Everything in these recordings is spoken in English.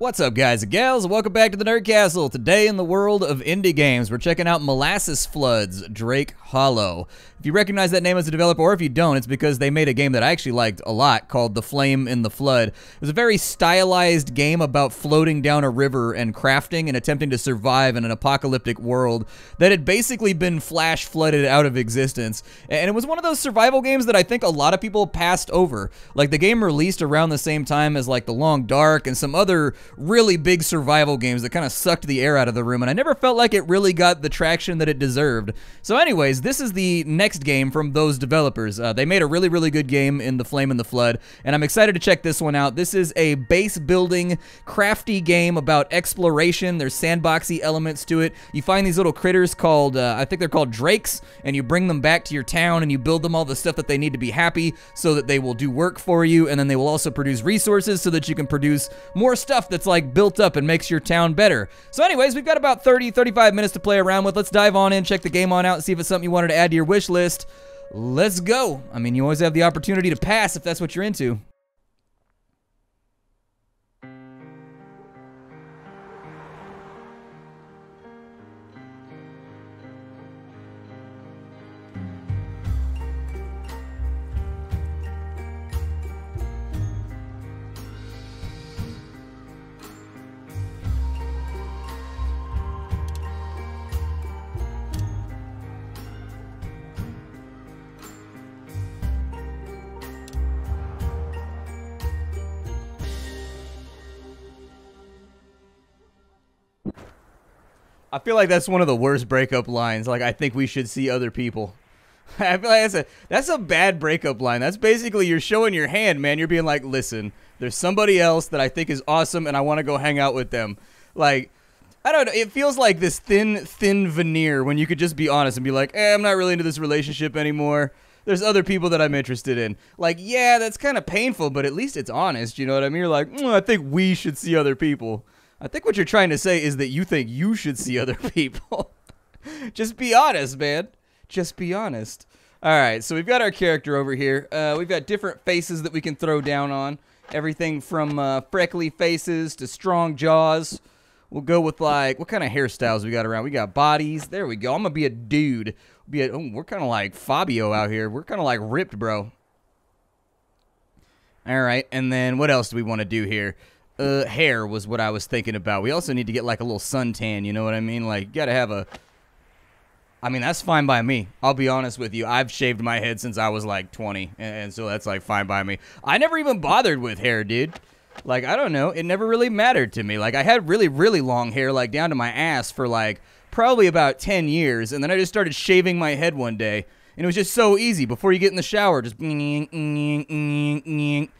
What's up, guys and gals? Welcome back to the Nerd Castle. Today in the world of indie games, we're checking out Molasses Flood's Drake Hollow. If you recognize that name as a developer, or if you don't, it's because they made a game that I actually liked a lot called The Flame in the Flood. It was a very stylized game about floating down a river and crafting and attempting to survive in an apocalyptic world that had basically been flash flooded out of existence. And it was one of those survival games that I think a lot of people passed over. Like, the game released around the same time as like The Long Dark and some other really big survival games that kind of sucked the air out of the room, and I never felt like it really got the traction that it deserved. So anyways, this is the next game from those developers. They made a really, really good game in The Flame and the Flood, and I'm excited to check this one out. This is a base-building, crafty game about exploration. There's sandboxy elements to it. You find these little critters called, I think they're called Drakes, and you bring them back to your town, and you build them all the stuff that they need to be happy so that they will do work for you, and then they will also produce resources so that you can produce more stuff that it's like built up and makes your town better. So anyways, we've got about 30-35 minutes to play around with. Let's dive on in, check the game on out, and see if it's something you wanted to add to your wish list. Let's go. I mean, you always have the opportunity to pass if that's what you're into. I feel like that's one of the worst breakup lines. Like, I think we should see other people. I feel like that's a bad breakup line. That's basically you're showing your hand, man. You're being like, listen, there's somebody else that I think is awesome, and I want to go hang out with them. Like, I don't know. It feels like this thin veneer when you could just be honest and be like, I'm not really into this relationship anymore. There's other people that I'm interested in. Like, yeah, that's kind of painful, but at least it's honest. You know what I mean? You're like, I think we should see other people. I think what you're trying to say is that you think you should see other people. Just be honest, man. Just be honest. All right, so we've got our character over here. We've got different faces that we can throw down on. Everything from freckly faces to strong jaws. We'll go with, like, what kind of hairstyles we got around? We got bodies. There we go. I'm going to be a dude. We're kind of like Fabio out here. We're kind of like ripped, bro. All right, and then what else do we want to do here? Hair was what I was thinking about. We also need to get like a little suntan, you know what I mean? Like, gotta have a... I mean, that's fine by me. I'll be honest with you. I've shaved my head since I was like 20, and so that's like fine by me. I never even bothered with hair, dude. Like, I don't know. It never really mattered to me. Like, I had really, really long hair, like down to my ass for like probably about 10 years, and then I just started shaving my head one day, and it was just so easy. Before you get in the shower, just... doesn't even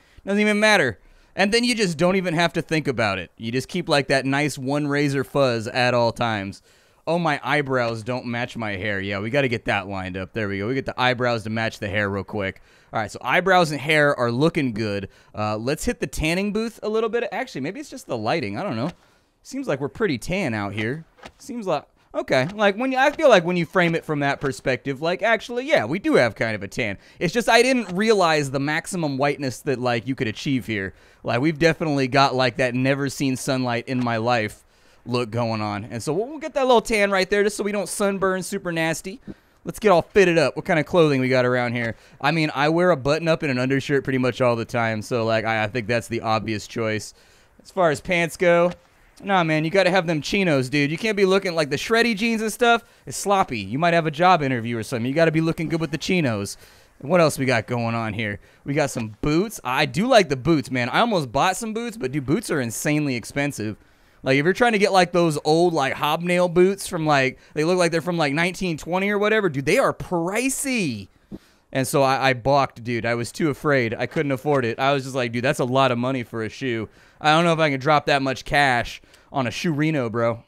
matter. And then you just don't even have to think about it. You just keep like that nice one razor fuzz at all times. Oh, my eyebrows don't match my hair. Yeah, we got to get that lined up. There we go. We get the eyebrows to match the hair real quick. All right, so eyebrows and hair are looking good. Let's hit the tanning booth a little bit. Actually, maybe it's just the lighting. I don't know. Seems like we're pretty tan out here. Seems like... Okay, like I feel like when you frame it from that perspective, like actually, yeah, we do have kind of a tan. It's just I didn't realize the maximum whiteness that like you could achieve here. Like, we've definitely got like that never seen sunlight in my life look going on. And so we'll get that little tan right there just so we don't sunburn super nasty. Let's get all fitted up. What kind of clothing we got around here? I mean, I wear a button up and an undershirt pretty much all the time, so like I think that's the obvious choice. As far as pants go, nah, man, you gotta have them chinos, dude. You can't be looking like the shreddy jeans and stuff. It's sloppy. You might have a job interview or something. You gotta be looking good with the chinos. And what else we got going on here? We got some boots. I do like the boots, man. I almost bought some boots, but dude, boots are insanely expensive. Like, if you're trying to get like those old like hobnail boots from like, they look like they're from like 1920 or whatever, dude, they are pricey. And so I balked, dude. I was too afraid. I couldn't afford it. I was just like, dude, that's a lot of money for a shoe. I don't know if I can drop that much cash on a shoe reno, bro.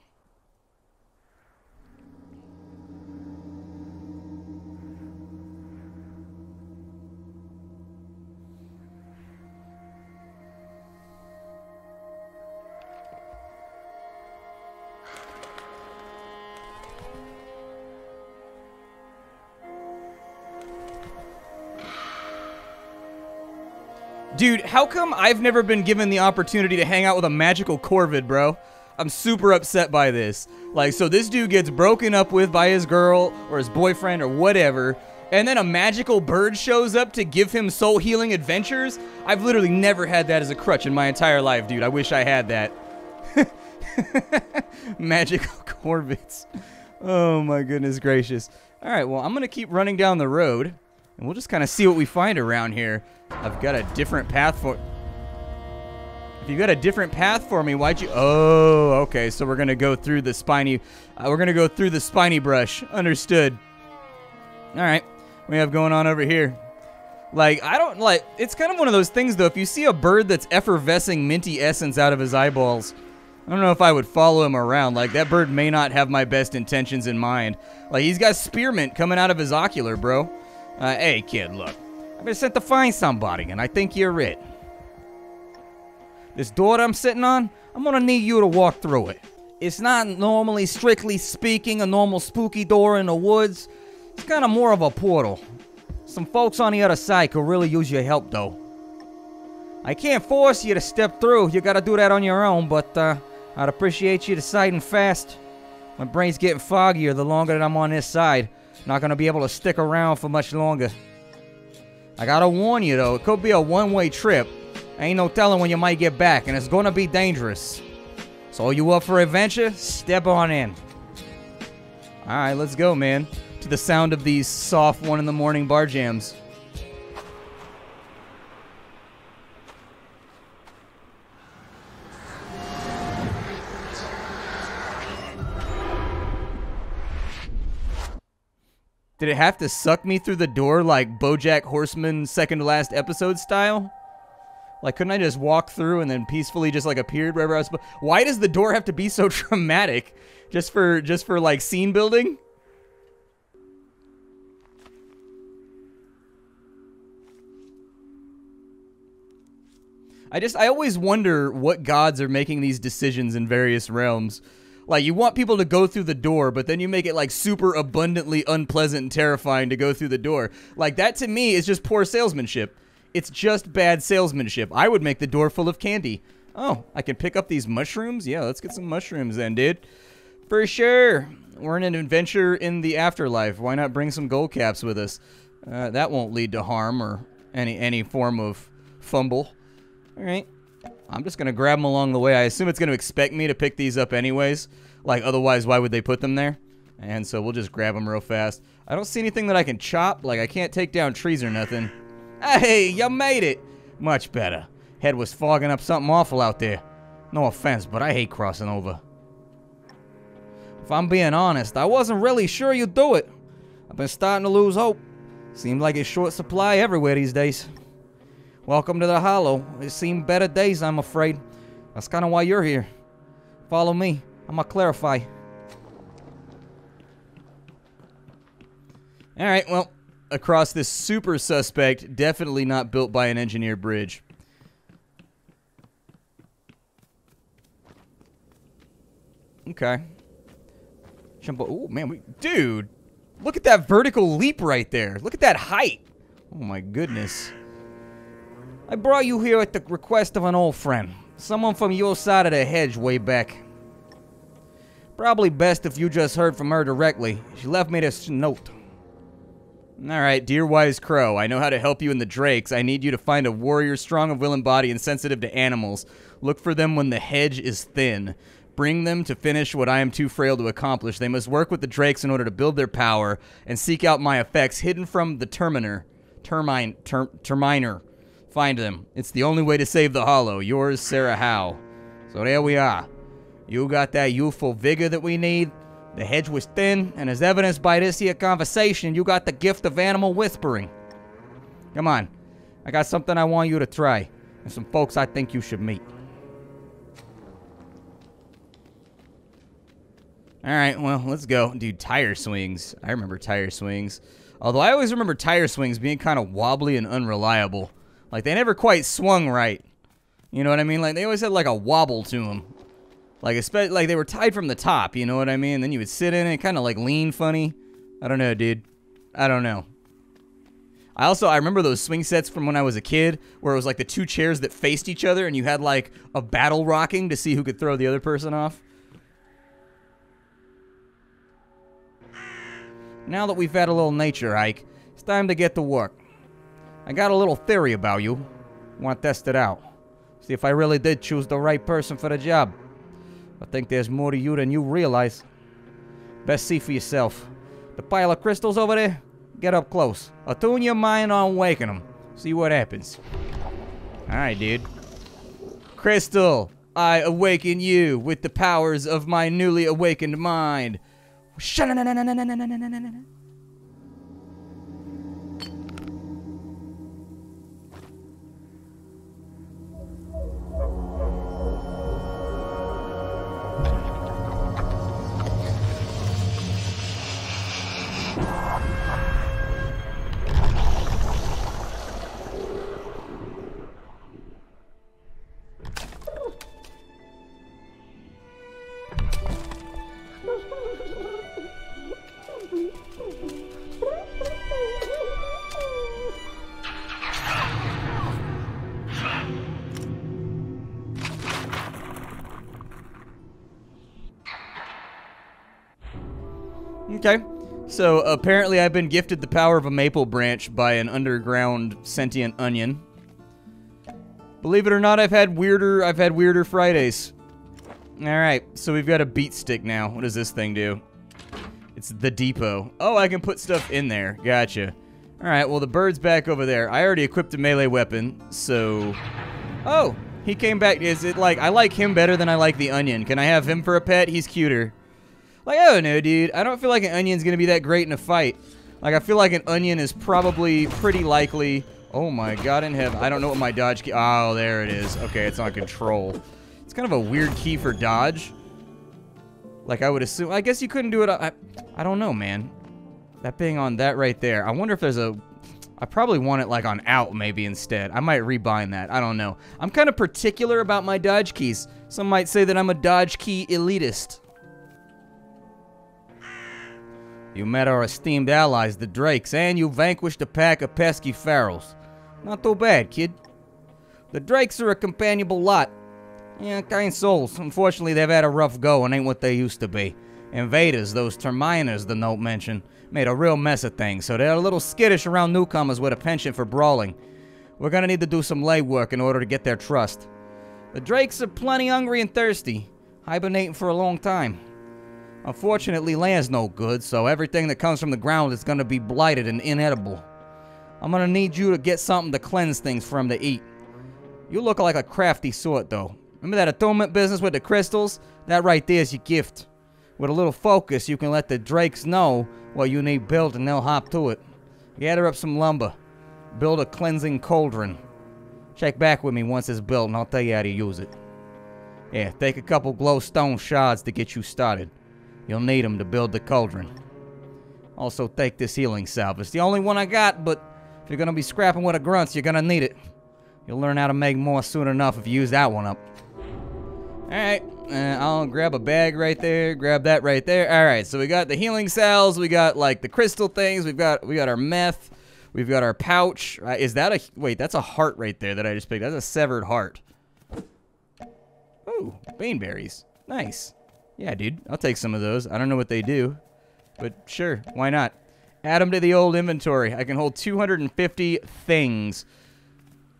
Dude, how come I've never been given the opportunity to hang out with a magical Corvid, bro? I'm super upset by this. Like, so this dude gets broken up with by his girl or his boyfriend or whatever, and then a magical bird shows up to give him soul healing adventures? I've literally never had that as a crutch in my entire life, dude. I wish I had that. Magical Corvids. Oh my goodness gracious. Alright, well, I'm gonna keep running down the road, and we'll just kind of see what we find around here. I've got a different path for... If you got a different path for me, why'd you... Oh, okay, so we're gonna go through the spiny... we're gonna go through the spiny brush. Understood. Alright. What do we have going on over here? Like, I don't, like... It's kind of one of those things, though. If you see a bird that's effervescing minty essence out of his eyeballs, I don't know if I would follow him around. Like, that bird may not have my best intentions in mind. Like, he's got spearmint coming out of his ocular, bro. Hey, kid, look. I've been sent to find somebody, and I think you're it. This door that I'm sitting on, I'm gonna need you to walk through it. It's not normally, strictly speaking, a normal spooky door in the woods. It's kind of more of a portal. Some folks on the other side could really use your help, though. I can't force you to step through. You gotta do that on your own, but, I'd appreciate you deciding fast. My brain's getting foggier the longer that I'm on this side. Not gonna be able to stick around for much longer. I gotta warn you, though. It could be a one-way trip. Ain't no telling when you might get back, and it's gonna be dangerous. So you up for adventure? Step on in. Alright, let's go, man. To the sound of these soft 1 in the morning bar jams. Did it have to suck me through the door like Bojack Horseman second to last episode style? Like, couldn't I just walk through and then peacefully just, like, appeared wherever I was supposed? Why does the door have to be so dramatic? Just for like, scene building? I always wonder what gods are making these decisions in various realms. Like, you want people to go through the door, but then you make it, like, super abundantly unpleasant and terrifying to go through the door. Like, that to me is just poor salesmanship. It's just bad salesmanship. I would make the door full of candy. Oh, I can pick up these mushrooms? Yeah, let's get some mushrooms then, dude. For sure. We're in an adventure in the afterlife. Why not bring some gold caps with us? That won't lead to harm or any form of fumble. All right. I'm just going to grab them along the way. I assume it's going to expect me to pick these up anyways. Like, otherwise, why would they put them there? And so we'll just grab them real fast. I don't see anything that I can chop. Like, I can't take down trees or nothing. Hey, you made it! Much better. Head was fogging up something awful out there. No offense, but I hate crossing over. If I'm being honest, I wasn't really sure you'd do it. I've been starting to lose hope. Seems like it's short supply everywhere these days. Welcome to the Hollow. It's seen better days, I'm afraid. That's kind of why you're here. Follow me. I'm gonna clarify. Alright, well, across this super suspect, definitely not built by an engineer bridge. Okay. Jump. Oh, man, dude! Look at that vertical leap right there. Look at that height. Oh, my goodness. I brought you here at the request of an old friend. Someone from your side of the hedge way back. Probably best if you just heard from her directly. She left me this note. Alright, dear wise crow, I know how to help you in the Drakes. I need you to find a warrior strong of will and body and sensitive to animals. Look for them when the hedge is thin. Bring them to finish what I am too frail to accomplish. They must work with the Drakes in order to build their power and seek out my effects hidden from the Terminer. Terminer. Find them. It's the only way to save the Hollow. Yours, Sarah Howe. So there we are. You got that youthful vigor that we need. The hedge was thin, and as evidenced by this here conversation, you got the gift of animal whispering. Come on. I got something I want you to try, and some folks I think you should meet. Alright, well, let's go. Dude, tire swings. I remember tire swings. Although I always remember tire swings being kind of wobbly and unreliable. Like, they never quite swung right. You know what I mean? Like, they always had, like, a wobble to them. Like, especially, like, they were tied from the top, you know what I mean? And then you would sit in it, kind of, like, lean funny. I don't know, dude. I don't know. I remember those swing sets from when I was a kid where it was like the two chairs that faced each other and you had like a battle rocking to see who could throw the other person off. Now that we've had a little nature hike, it's time to get to work. I got a little theory about you. Want to test it out. See if I really did choose the right person for the job. I think there's more to you than you realize. Best see for yourself. The pile of crystals over there? Get up close. Attune your mind on waking them. See what happens. Alright, dude. Crystal, I awaken you with the powers of my newly awakened mind. Okay, so apparently I've been gifted the power of a maple branch by an underground sentient onion. Believe it or not, I've had weirder Fridays. Alright, so we've got a beat stick now. What does this thing do? It's the depot. Oh, I can put stuff in there. Gotcha. Alright, well the bird's back over there. I already equipped a melee weapon, so... Oh! He came back. Is it like... I like him better than I like the onion. Can I have him for a pet? He's cuter. Like, I don't know, dude. I don't feel like an onion's gonna be that great in a fight. Like, I feel like an onion is probably pretty likely... Oh my god in heaven. I don't know what my dodge key... Oh, there it is. Okay, it's on control. It's kind of a weird key for dodge. Like, I would assume... I guess you couldn't do it... I don't know, man. That being on that right there. I wonder if there's a... I probably want it, like, on out, maybe, instead. I might rebind that. I don't know. I'm kind of particular about my dodge keys. Some might say that I'm a dodge key elitist. You met our esteemed allies, the Drakes, and you vanquished a pack of pesky pharaohs. Not too bad, kid. The Drakes are a companionable lot. Yeah, kind souls. Unfortunately, they've had a rough go and ain't what they used to be. Invaders, those Terminers the note mentioned, made a real mess of things, so they're a little skittish around newcomers with a penchant for brawling. We're gonna need to do some lay work in order to get their trust. The Drakes are plenty hungry and thirsty, hibernating for a long time. Unfortunately, land's no good, so everything that comes from the ground is gonna be blighted and inedible. I'm gonna need you to get something to cleanse things from to eat. You look like a crafty sort, though. Remember that attunement business with the crystals? That right there is your gift. With a little focus, you can let the Drakes know what you need built and they'll hop to it. Gather up some lumber. Build a cleansing cauldron. Check back with me once it's built and I'll tell you how to use it. Yeah, take a couple glowstone shards to get you started. You'll need them to build the cauldron. Also, take this healing salve. It's the only one I got, but if you're gonna be scrapping with the grunts, you're gonna need it. You'll learn how to make more soon enough if you use that one up. Alright, I'll grab a bag right there, grab that right there. Alright, so we got the healing salves, we got like the crystal things, we got our meth, we've got our pouch. Is that a, wait, that's a heart right there that I just picked. That's a severed heart. Ooh, beanberries. Nice. Yeah, dude, I'll take some of those. I don't know what they do, but sure, why not? Add them to the old inventory. I can hold 250 things.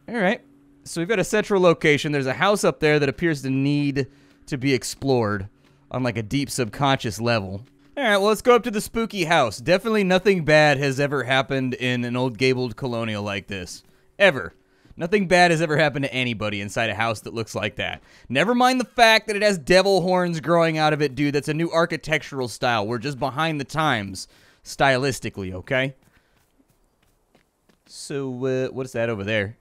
All right, so we've got a central location. There's a house up there that appears to need to be explored on like a deep subconscious level. All right, well, let's go up to the spooky house. Definitely nothing bad has ever happened in an old gabled colonial like this, ever. Nothing bad has ever happened to anybody inside a house that looks like that. Never mind the fact that it has devil horns growing out of it, dude. That's a new architectural style. We're just behind the times stylistically, okay? So, what is that over there?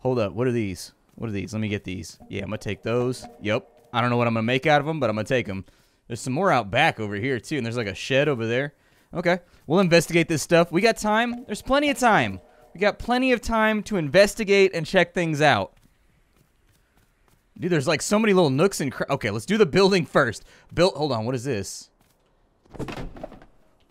Hold up. What are these? What are these? Let me get these. Yeah, I'm going to take those. Yep. I don't know what I'm going to make out of them, but I'm going to take them. There's some more out back over here, too, and there's like a shed over there. Okay. We'll investigate this stuff. We got time. There's plenty of time. We got plenty of time to investigate and check things out. Dude, there's like so many little nooks and okay, let's do the building first. Hold on, what is this?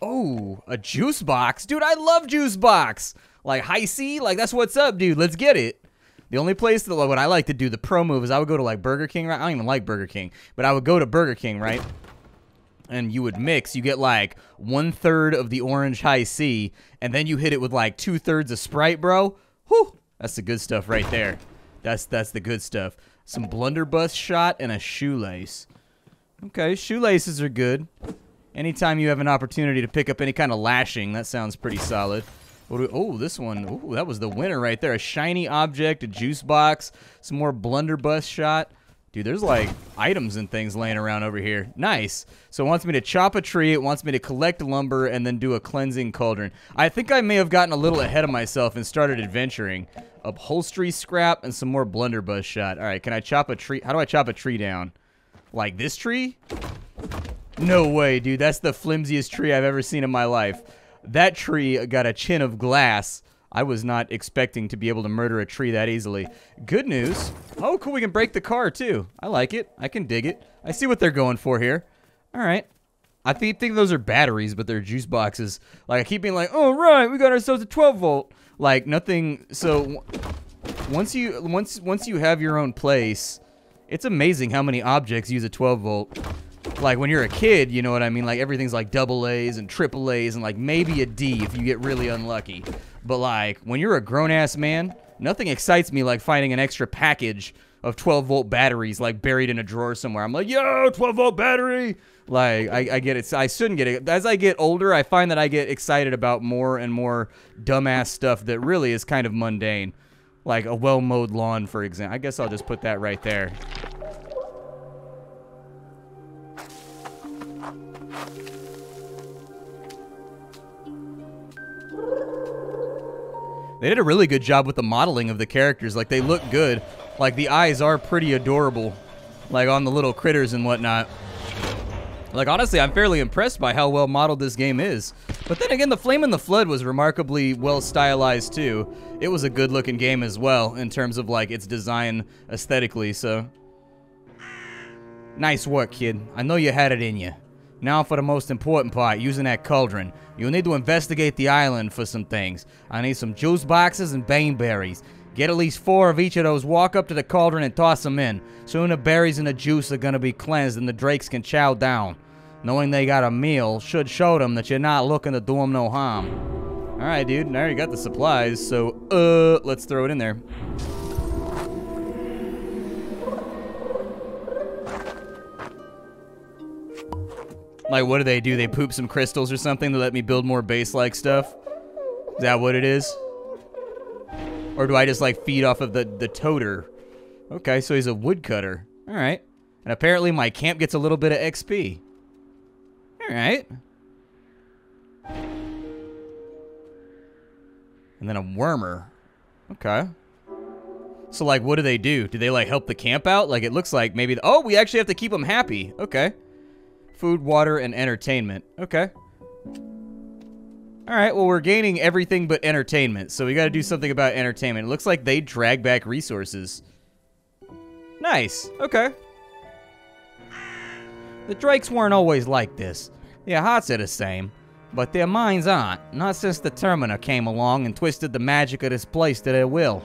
Oh, a juice box. Dude, I love juice box. Like, Hi-C, like, that's what's up, dude. Let's get it. The only place that like, what I like to do the pro move is I would go to, like, Burger King, right? I don't even like Burger King, but I would go to Burger King, right? And you would mix. You get, like, 1/3 of the orange Hi-C, and then you hit it with, like, 2/3 of Sprite, bro. Whew. That's the good stuff right there. That's the good stuff. Some blunderbuss shot and a shoelace. Okay, shoelaces are good. Anytime you have an opportunity to pick up any kind of lashing, that sounds pretty solid. What do we, oh, this one, ooh, that was the winner right there. A shiny object, a juice box, some more blunderbuss shot. Dude, there's like items and things laying around over here. Nice. So it wants me to chop a tree, it wants me to collect lumber, and then do a cleansing cauldron. I think I may have gotten a little ahead of myself and started adventuring. Upholstery scrap and some more blunderbuss shot. All right, can I chop a tree? How do I chop a tree down? Like this tree? No way, dude. That's the flimsiest tree I've ever seen in my life. That tree got a chin of glass. I was not expecting to be able to murder a tree that easily. Good news. Oh, cool. We can break the car, too. I like it. I can dig it. I see what they're going for here. All right. I think those are batteries, but they're juice boxes. Like, I keep being like, oh, right, we got ourselves a 12-volt. Like, nothing. So, once you have your own place, it's amazing how many objects use a 12-volt. Like, when you're a kid, you know what I mean? Like, everything's like AA's and AAA's and, like, maybe a D if you get really unlucky. But, like, when you're a grown-ass man, nothing excites me like finding an extra package of 12-volt batteries, like, buried in a drawer somewhere. I'm like, yo, 12-volt battery! Like, I get it. I shouldn't get it. As I get older, I find that I get excited about more and more dumbass stuff that really is kind of mundane. Like a well-mowed lawn, for example. I guess I'll just put that right there. They did a really good job with the modeling of the characters. Like, they look good. Like, the eyes are pretty adorable. Like, on the little critters and whatnot. Like, honestly, I'm fairly impressed by how well modeled this game is. But then again, The Flame in the Flood was remarkably well stylized, too. It was a good-looking game as well, in terms of, like, its design aesthetically, so. Nice work, kid. I know you had it in you. Now for the most important part, using that cauldron. You'll need to investigate the island for some things. I need some juice boxes and baneberries. Get at least 4 of each of those, walk up to the cauldron and toss them in. Soon the berries and the juice are gonna be cleansed and the drakes can chow down. Knowing they got a meal should show them that you're not looking to do them no harm. Alright, dude, now you got the supplies, so, let's throw it in there. Like, what do? They poop some crystals or something to let me build more base-like stuff? Is that what it is? Or do I just, like, feed off of the toter? Okay, so he's a woodcutter. All right. And apparently my camp gets a little bit of XP. All right. And then a wormer. Okay. So, like, what do? Do they, like, help the camp out? Like, it looks like maybe... Oh, we actually have to keep them happy. Okay. Food, water, and entertainment. Okay. All right, well, we're gaining everything but entertainment, so we got to do something about entertainment. It looks like they drag back resources. Nice. Okay. The Drakes weren't always like this. Their hearts are the same, but their minds aren't. Not since the Terminer came along and twisted the magic of this place to their will.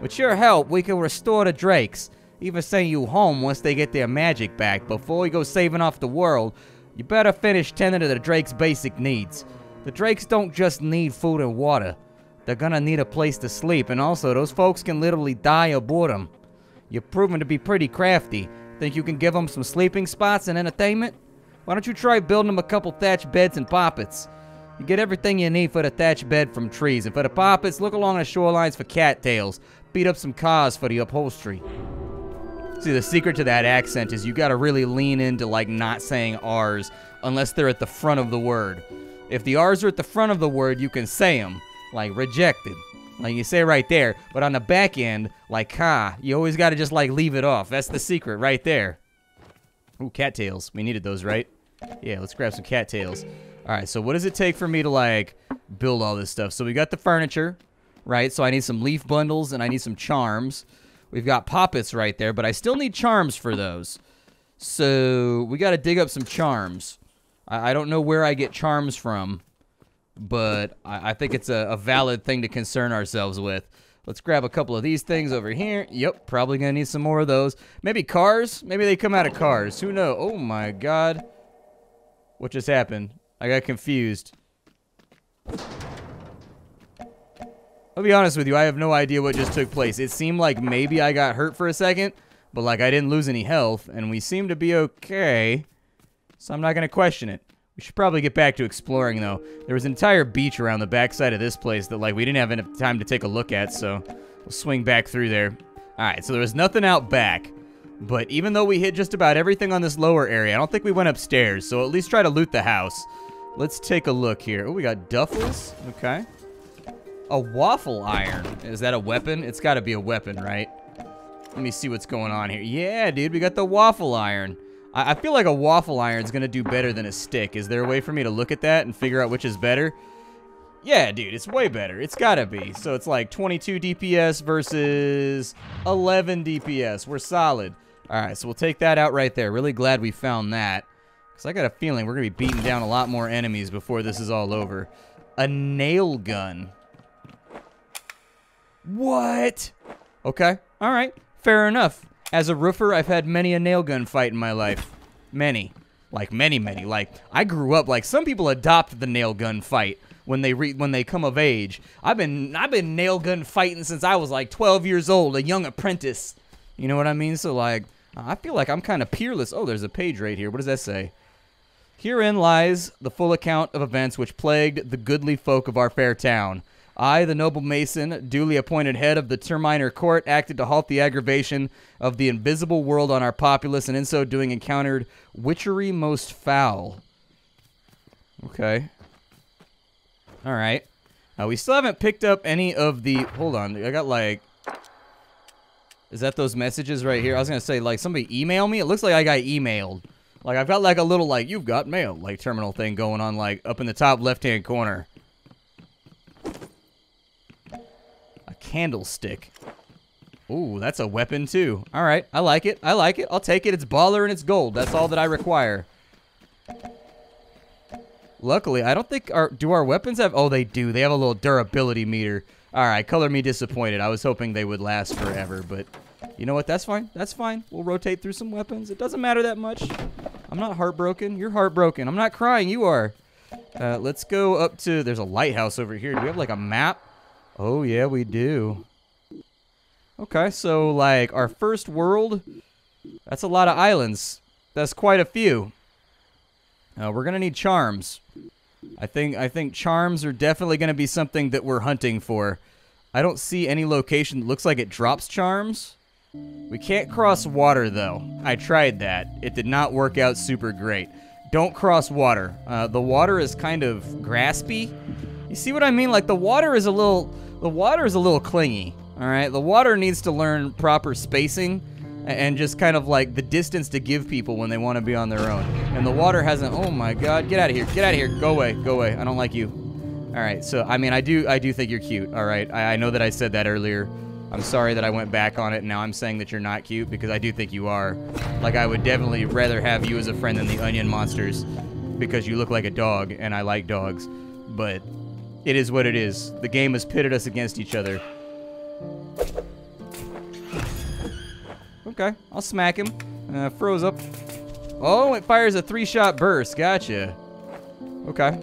With your help, we can restore the Drakes. Even send you home once they get their magic back. Before we go saving off the world, you better finish tending to the Drakes' basic needs. The Drakes don't just need food and water. They're gonna need a place to sleep, and also those folks can literally die of boredom. You're proven to be pretty crafty. Think you can give them some sleeping spots and entertainment? Why don't you try building them a couple thatch beds and poppets? You get everything you need for the thatch bed from trees, and for the poppets, look along the shorelines for cattails. Beat up some cars for the upholstery. See, the secret to that accent is you gotta really lean into, like, not saying R's unless they're at the front of the word. If the R's are at the front of the word, you can say them, like rejected, like you say right there. But on the back end, like ka, you always gotta just, like, leave it off. That's the secret right there. Ooh, cattails. We needed those, right? Yeah, let's grab some cattails. All right, so what does it take for me to, like, build all this stuff? So we got the furniture, right? So I need some leaf bundles and I need some charms. We've got poppets right there, but I still need charms for those. So we got to dig up some charms. I don't know where I get charms from. but I think it's a valid thing to concern ourselves with. Let's grab a couple of these things over here. Yep, probably gonna need some more of those. Maybe cars? Maybe they come out of cars. Who knows? Oh my god. What just happened? I got confused. I'll be honest with you, I have no idea what just took place. It seemed like maybe I got hurt for a second, but like I didn't lose any health, and we seem to be okay, so I'm not gonna question it. We should probably get back to exploring, though. There was an entire beach around the backside of this place that, like, we didn't have enough time to take a look at, so we'll swing back through there. Alright, so there was nothing out back, but even though we hit just about everything on this lower area, I don't think we went upstairs, so at least try to loot the house. Let's take a look here. Oh, we got duffels. Okay. A waffle iron. Is that a weapon? It's got to be a weapon, right? Let me see what's going on here. Yeah, dude, we got the waffle iron. I feel like a waffle iron's gonna do better than a stick. Is there a way for me to look at that and figure out which is better? Yeah, dude, it's way better. It's gotta be. So it's like 22 DPS versus 11 DPS. We're solid. All right, so we'll take that out right there. Really glad we found that, because I got a feeling we're gonna be beating down a lot more enemies before this is all over. A nail gun. What? Okay, all right, fair enough. As a roofer, I've had many a nail gun fight in my life. Many. Like, many. Like, I grew up, like, some people adopt the nail gun fight when they come of age. I've been nail gun fighting since I was, like, 12 years old, a young apprentice. You know what I mean? So, like, I feel like I'm kind of peerless. Oh, there's a page right here. What does that say? Herein lies the full account of events which plagued the goodly folk of our fair town. I, the noble Mason, duly appointed head of the Terminer court, acted to halt the aggravation of the invisible world on our populace, and in so doing encountered witchery most foul. Okay. All right. We still haven't picked up any of the... Hold on. I got, like... Is that those messages right here? I was going to say, like, somebody email me? It looks like I got emailed. Like, I've got, like, a little, like, you've got mail, like, terminal thing going on, like, up in the top left-hand corner. Candlestick. Ooh, that's a weapon too. All right, I like it. I like it. I'll take it. It's baller and it's gold. That's all that I require. Luckily, I don't think do our weapons have? Oh, they do. They have a little durability meter. All right, color me disappointed. I was hoping they would last forever, but you know what? That's fine. That's fine. We'll rotate through some weapons. It doesn't matter that much. I'm not heartbroken. You're heartbroken. I'm not crying. You are. Let's go up to. There's a lighthouse over here. Do we have like a map? Oh, yeah, we do. Okay, so, like, our first world, that's a lot of islands. That's quite a few. We're going to need charms. I think charms are definitely going to be something that we're hunting for. I don't see any location that looks like it drops charms. We can't cross water, though. I tried that. It did not work out super great. Don't cross water. The water is kind of graspy. You see what I mean? Like, the water is a little clingy, all right? The water needs to learn proper spacing and just kind of, like, the distance to give people when they want to be on their own. And the water hasn't... Oh, my God. Get out of here. Get out of here. Go away. Go away. I don't like you. All right, so, I mean, I do think you're cute, all right? I know that I said that earlier. I'm sorry that I went back on it, and now I'm saying that you're not cute because I do think you are. Like, I would definitely rather have you as a friend than the onion monsters because you look like a dog, and I like dogs, but... It is what it is. The game has pitted us against each other. Okay, I'll smack him. Froze up. Oh, it fires a 3-shot burst. Gotcha. Okay.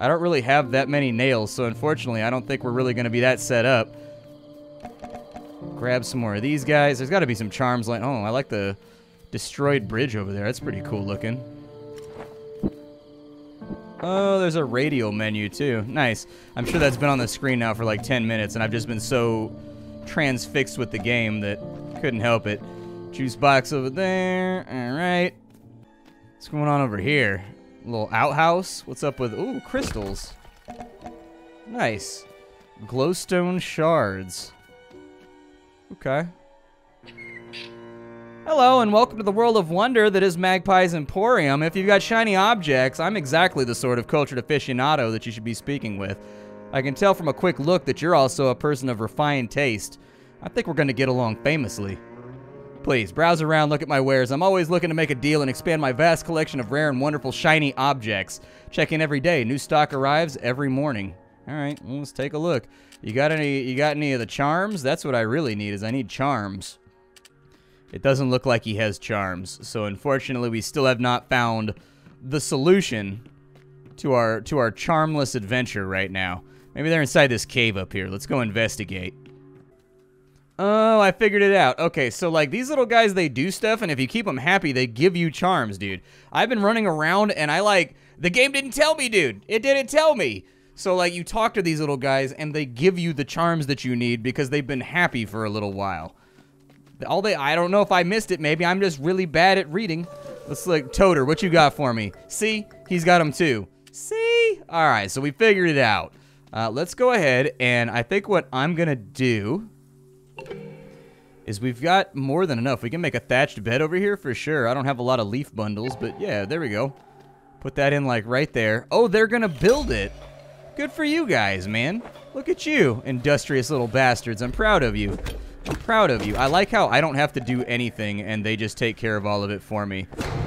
I don't really have that many nails, so unfortunately, I don't think we're really going to be that set up. Grab some more of these guys. There's got to be some charms. Like, oh, I like the destroyed bridge over there. That's pretty cool looking. Oh, there's a radial menu, too. Nice. I'm sure that's been on the screen now for like 10 minutes, and I've just been so transfixed with the game that couldn't help it. Juice box over there. All right. What's going on over here? A little outhouse. What's up with... Ooh, crystals. Nice. Glowstone shards. Okay. Hello and welcome to the world of wonder that is Magpie's Emporium. If you've got shiny objects, I'm exactly the sort of cultured aficionado that you should be speaking with. I can tell from a quick look that you're also a person of refined taste. I think we're going to get along famously. Please, browse around, look at my wares. I'm always looking to make a deal and expand my vast collection of rare and wonderful shiny objects. Check in every day. New stock arrives every morning. All right, well, let's take a look. You got any of the charms? That's what I really need, is I need charms. It doesn't look like he has charms, so unfortunately we still have not found the solution to our charmless adventure right now. Maybe they're inside this cave up here. Let's go investigate. Oh, I figured it out. Okay, so like these little guys, they do stuff, and if you keep them happy, they give you charms, dude. I've been running around, and the game didn't tell me, dude. It didn't tell me. So like you talk to these little guys, and they give you the charms that you need because they've been happy for a little while. I don't know if I missed it. Maybe I'm just really bad at reading. Let's look. Toter, what you got for me? See? He's got them too. See? All right, so we figured it out. Let's go ahead, and I think what I'm going to do is we've got more than enough. We can make a thatched bed over here for sure. I don't have a lot of leaf bundles, but yeah, there we go. Put that in like right there. Oh, they're going to build it. Good for you guys, man. Look at you, industrious little bastards. I'm proud of you. I'm proud of you. I like how I don't have to do anything, and they just take care of all of it for me.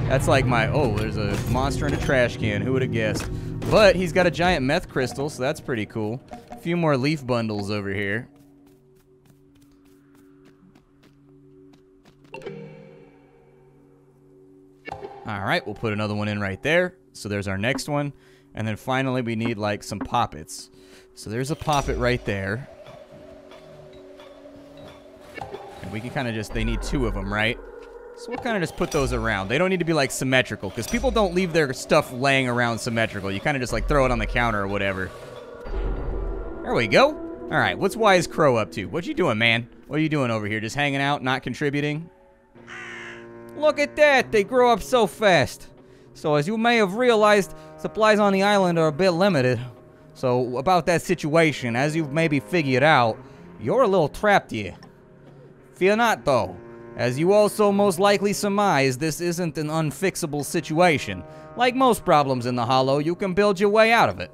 That's like my, oh, there's a monster in a trash can. Who would have guessed? But he's got a giant meth crystal, so that's pretty cool. A few more leaf bundles over here. All right, we'll put another one in right there. So there's our next one. And then finally, we need, like, some poppets. So there's a poppet right there. We can kind of just, they need two of them, right? So we'll kind of just put those around. They don't need to be like symmetrical, because people don't leave their stuff laying around symmetrical. You kind of just like throw it on the counter or whatever. There we go. All right, what's Wise Crow up to? What you doing, man? What are you doing over here? Just hanging out, not contributing? Look at that, they grow up so fast. So as you may have realized, supplies on the island are a bit limited. So about that situation, as you've maybe figured out, you're a little trapped here. Fear not, though. As you also most likely surmise, this isn't an unfixable situation. Like most problems in the Hollow, you can build your way out of it.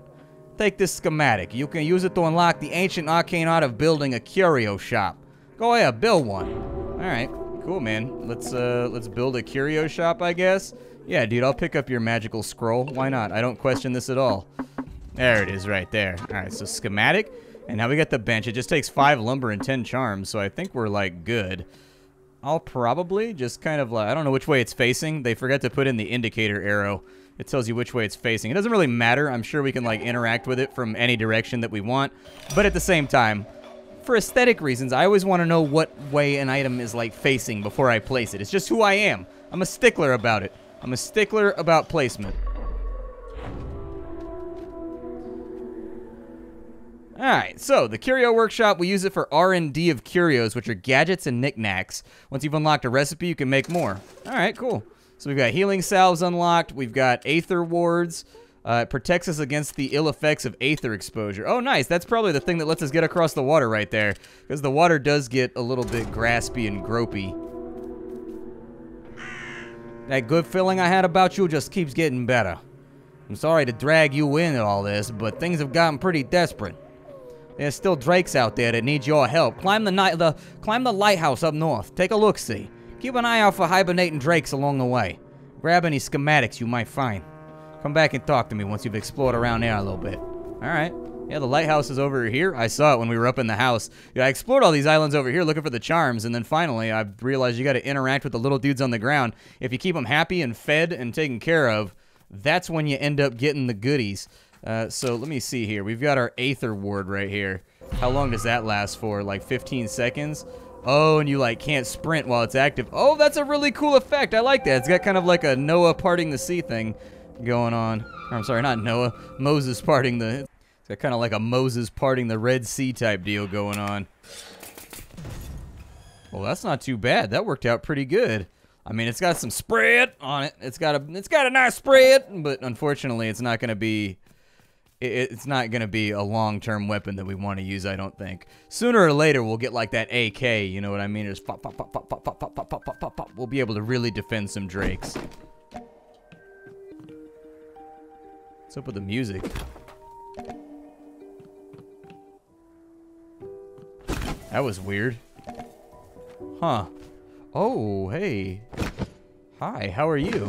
Take this schematic. You can use it to unlock the ancient arcane art of building a curio shop. Go ahead, build one. Alright, cool, man. Let's build a curio shop, I guess. Yeah, dude, I'll pick up your magical scroll. Why not? I don't question this at all. There it is right there. Alright, so schematic. And now we got the bench. It just takes 5 lumber and 10 charms, so I think we're, like, good. I'll probably just kind of, like, I don't know which way it's facing. They forgot to put in the indicator arrow. It tells you which way it's facing. It doesn't really matter. I'm sure we can, like, interact with it from any direction that we want. But at the same time, for aesthetic reasons, I always want to know what way an item is, like, facing before I place it. It's just who I am. I'm a stickler about it. I'm a stickler about placement. Alright, so the Curio Workshop, we use it for R&D of curios, which are gadgets and knickknacks. Once you've unlocked a recipe, you can make more. Alright, cool. So we've got healing salves unlocked. We've got aether wards. It protects us against the ill effects of aether exposure. Oh, nice. That's probably the thing that lets us get across the water right there, because the water does get a little bit graspy and gropey. That good feeling I had about you just keeps getting better. I'm sorry to drag you into all this, but things have gotten pretty desperate. There's still Drakes out there that need your help. Climb the lighthouse up north. Take a look-see. Keep an eye out for hibernating Drakes along the way. Grab any schematics you might find. Come back and talk to me once you've explored around there a little bit. Alright. Yeah, the lighthouse is over here. I saw it when we were up in the house. Yeah, I explored all these islands over here looking for the charms, and then finally I realized you gotta interact with the little dudes on the ground. If you keep them happy and fed and taken care of, that's when you end up getting the goodies. So let me see here. We've got our aether ward right here. How long does that last for? Like 15 seconds? Oh, and you like can't sprint while it's active. Oh, that's a really cool effect. I like that. It's got kind of like a Noah parting the sea thing going on. Or, I'm sorry, not Noah. Moses parting the... It's got kind of like a Moses parting the Red Sea type deal going on. Well, that's not too bad. That worked out pretty good. I mean, it's got some spread on it. It's got a nice spread, but unfortunately, it's not going to be... It's not going to be a long-term weapon that we want to use, I don't think. Sooner or later, we'll get like that AK, you know what I mean? Just pop, pop, pop, pop, pop, pop, pop, pop, pop, pop, pop. We'll be able to really defend some Drakes. What's up with the music? That was weird. Huh. Oh, hey. Hi, how are you?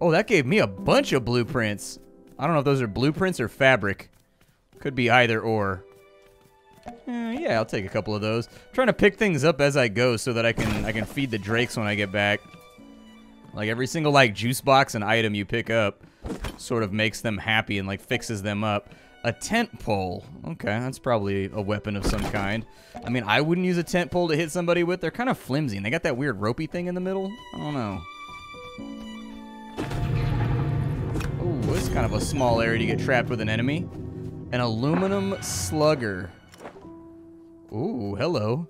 Oh, that gave me a bunch of blueprints. I don't know if those are blueprints or fabric. Could be either or. Yeah, I'll take a couple of those. I'm trying to pick things up as I go so that I can feed the drakes when I get back. Like every single like juice box and item you pick up sort of makes them happy and like fixes them up. A tent pole. Okay, that's probably a weapon of some kind. I mean, I wouldn't use a tent pole to hit somebody with. They're kind of flimsy, and they got that weird ropey thing in the middle. I don't know. Oh, it's kind of a small area to get trapped with an enemy. An aluminum slugger. Ooh, hello.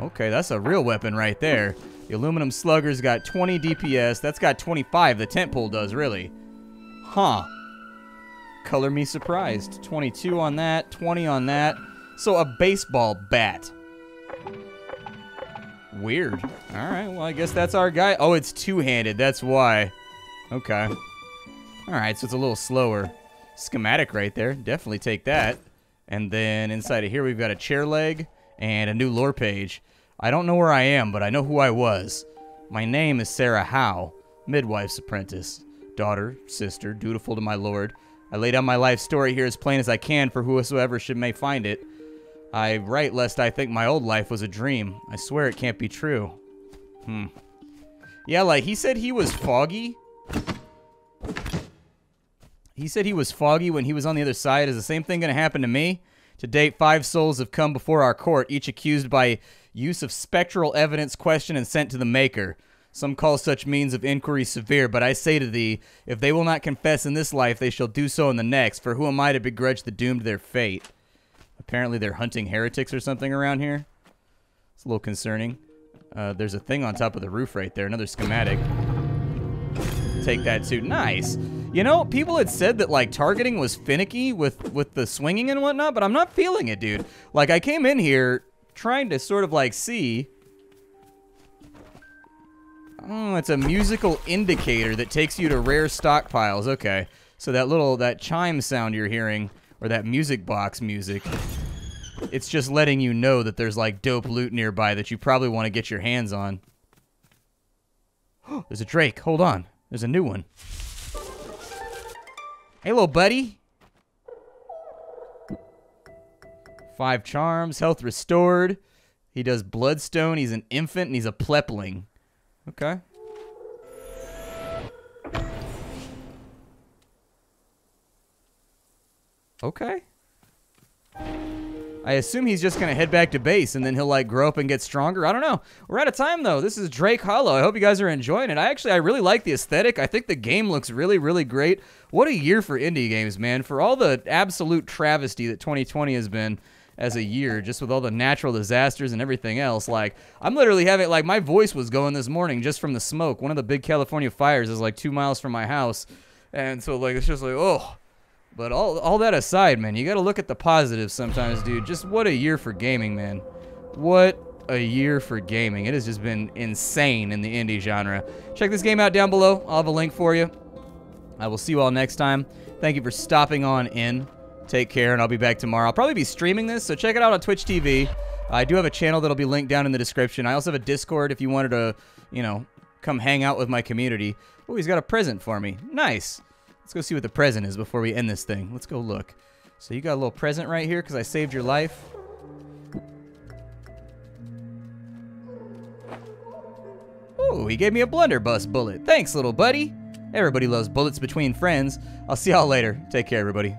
Okay, that's a real weapon right there. The aluminum slugger's got 20 DPS. That's got 25. The tent pole does, really. Huh. Color me surprised. 22 on that, 20 on that. So a baseball bat. Weird. All right, well, I guess that's our guy. Oh, it's two-handed, that's why. Okay. All right, so it's a little slower. Schematic right there, definitely take that. And then inside of here, we've got a chair leg and a new lore page. I don't know where I am, but I know who I was. My name is Sarah Howe, midwife's apprentice, daughter, sister, dutiful to my lord. I lay down my life story here as plain as I can for whosoever should may find it. I write lest I think my old life was a dream. I swear it can't be true. Hmm. Yeah, like, he said he was foggy. He said he was foggy when he was on the other side. Is the same thing going to happen to me? To date, 5 souls have come before our court, each accused by use of spectral evidence, questioned and sent to the Maker. Some call such means of inquiry severe, but I say to thee, if they will not confess in this life, they shall do so in the next, for who am I to begrudge the doomed their fate? Apparently they're hunting heretics or something around here. It's a little concerning. There's a thing on top of the roof right there, another schematic. Take that too. Nice. You know, people had said that, like, targeting was finicky with the swinging and whatnot, but I'm not feeling it, dude. Like, I came in here trying to sort of, like, see... Oh, it's a musical indicator that takes you to rare stockpiles. Okay, so that chime sound you're hearing, or that music box music, it's just letting you know that there's like dope loot nearby that you probably want to get your hands on. There's a drake. Hold on. There's a new one. Hey, little buddy. 5 charms, health restored. He does bloodstone. He's an infant, and he's a plepling. Okay. Okay. I assume he's just gonna head back to base and then he'll like grow up and get stronger. I don't know. We're out of time though. This is Drake Hollow. I hope you guys are enjoying it. I really like the aesthetic. I think the game looks really, really great. What a year for indie games, man. For all the absolute travesty that 2020 has been as a year, just with all the natural disasters and everything else. Like, I'm literally having, like, my voice was going this morning just from the smoke. One of the big California fires is like 2 miles from my house. And so, like, it's just like, oh. But all that aside, man, you gotta look at the positives sometimes, dude. Just what a year for gaming, man. What a year for gaming. It has just been insane in the indie genre. Check this game out down below. I'll have a link for you. I will see you all next time. Thank you for stopping on in. Take care, and I'll be back tomorrow. I'll probably be streaming this, so check it out on Twitch TV. I do have a channel that'll be linked down in the description. I also have a Discord if you wanted to, you know, come hang out with my community. Oh, he's got a present for me. Nice. Let's go see what the present is before we end this thing. Let's go look. So you got a little present right here because I saved your life. Oh, he gave me a blunderbuss bullet. Thanks, little buddy. Everybody loves bullets between friends. I'll see y'all later. Take care, everybody.